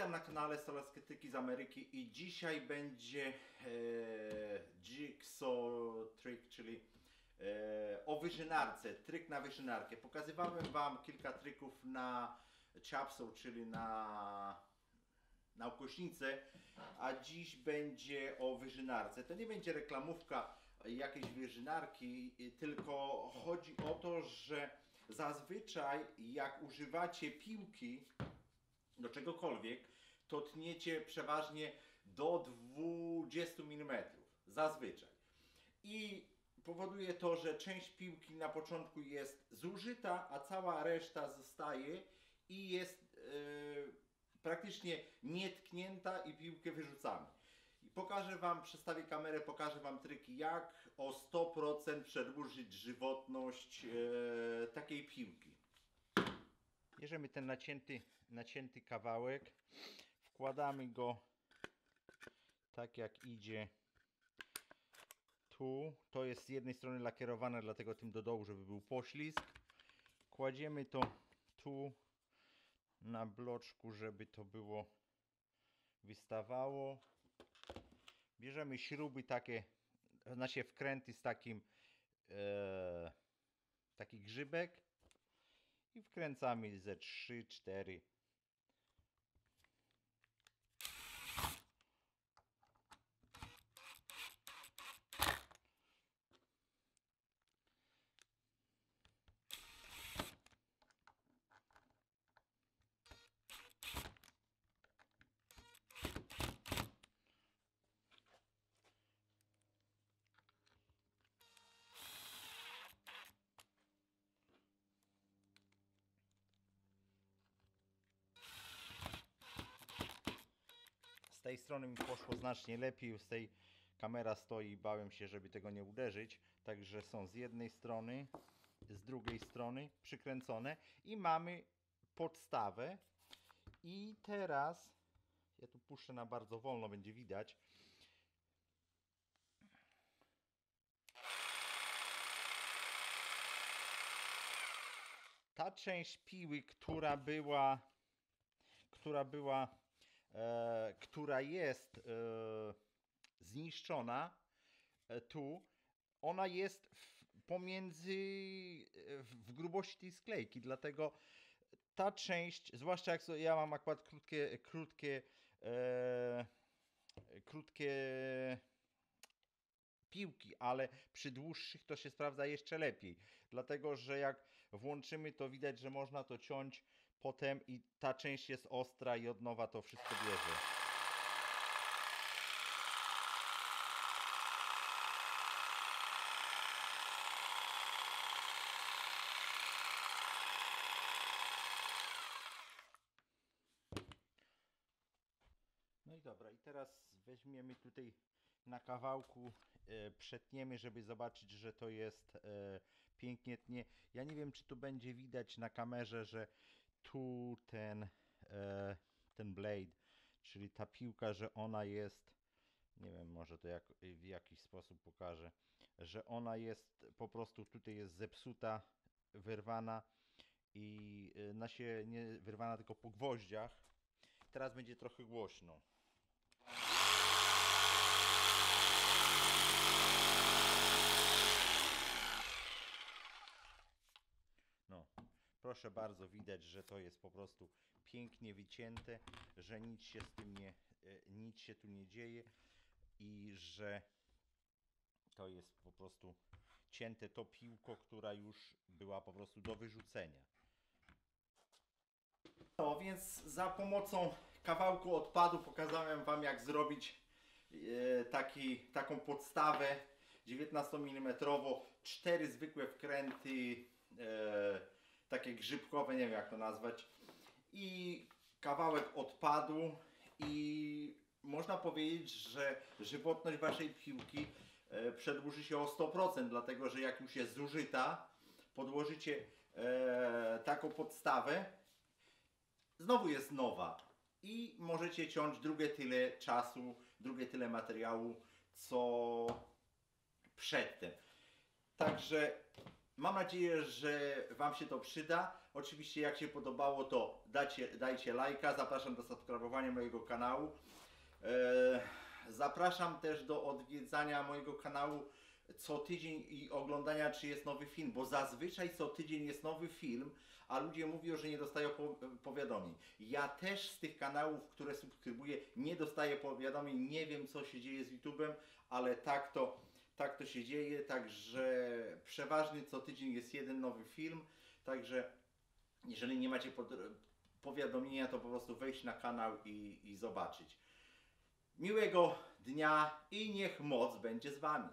Witam na kanale Stalaskietyki z Ameryki i dzisiaj będzie jigsaw trick, czyli o wyrzynarce, tryk na wyrzynarkę. Pokazywałem Wam kilka trików na chapsaw, czyli na ukośnicę, a dziś będzie o wyrzynarce. To nie będzie reklamówka jakiejś wyrzynarki, tylko chodzi o to, że zazwyczaj jak używacie piłki do czegokolwiek, to tniecie przeważnie do 20 mm, zazwyczaj. I powoduje to, że część piłki na początku jest zużyta, a cała reszta zostaje i jest praktycznie nietknięta i piłkę wyrzucamy. I pokażę Wam, przestawię kamerę, pokażę Wam tryki, jak o 100% przedłużyć żywotność takiej piłki. Bierzemy ten nacięty kawałek, wkładamy go tak jak idzie tu. To jest z jednej strony lakierowane, dlatego tym do dołu, żeby był poślizg. Kładziemy to tu na bloczku, żeby to było wystawało. Bierzemy śruby takie, znaczy wkręty z taki grzybek. I wkręcamy ze 3, 4. Z tej strony mi poszło znacznie lepiej, z tej kamera stoi, bałem się, żeby tego nie uderzyć. Także są z jednej strony, z drugiej strony przykręcone i mamy podstawę. I teraz, ja tu puszczę na bardzo wolno, będzie widać. Ta część piły, która jest zniszczona tu, ona jest w grubości tej sklejki, dlatego ta część, zwłaszcza jak ja mam akurat krótkie piłki, ale przy dłuższych to się sprawdza jeszcze lepiej, dlatego że jak włączymy, to widać, że można to ciąć potem i ta część jest ostra i od nowa to wszystko bierze. No i dobra, i teraz weźmiemy tutaj na kawałku, przetniemy, żeby zobaczyć, że to jest pięknie tnie. Ja nie wiem, czy tu będzie widać na kamerze, że tu ten blade, czyli ta piłka, że ona jest, nie wiem, może to w jakiś sposób pokażę, że ona jest po prostu tutaj jest zepsuta, wyrwana i nie wyrwana, tylko po gwoździach. Teraz będzie trochę głośno. Proszę bardzo, widać, że to jest po prostu pięknie wycięte, że nic się tu nie dzieje i że to jest po prostu cięte to piłko, która już była po prostu do wyrzucenia. No więc za pomocą kawałku odpadu pokazałem Wam, jak zrobić taką podstawę 19 mm, 4 zwykłe wkręty takie grzybkowe, nie wiem jak to nazwać, i kawałek odpadu. I można powiedzieć, że żywotność Waszej piłki przedłuży się o 100%, dlatego że jak już jest zużyta, podłożycie taką podstawę, znowu jest nowa i możecie ciąć drugie tyle czasu, drugie tyle materiału, co przedtem. Także Mam nadzieję, że Wam się to przyda. Oczywiście jak się podobało, to dajcie lajka. Zapraszam do subskrybowania mojego kanału. Zapraszam też do odwiedzania mojego kanału co tydzień i oglądania, czy jest nowy film, bo zazwyczaj co tydzień jest nowy film, a ludzie mówią, że nie dostają powiadomień. Ja też z tych kanałów, które subskrybuję, nie dostaję powiadomień, nie wiem co się dzieje z YouTube'em, ale tak to się dzieje, także przeważnie co tydzień jest jeden nowy film, także jeżeli nie macie powiadomienia, to po prostu wejść na kanał i zobaczyć. Miłego dnia i niech moc będzie z Wami.